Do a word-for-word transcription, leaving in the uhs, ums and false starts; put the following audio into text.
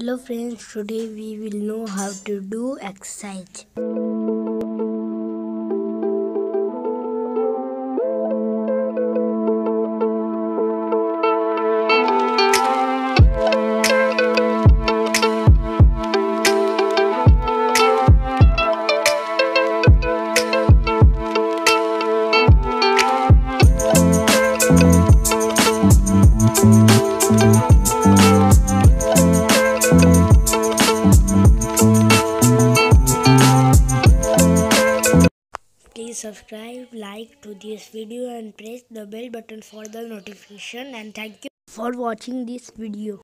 Hello friends, today we will know how to do exercise. Please subscribe, like to this video and press the bell button for the notification, and thank you for watching this video.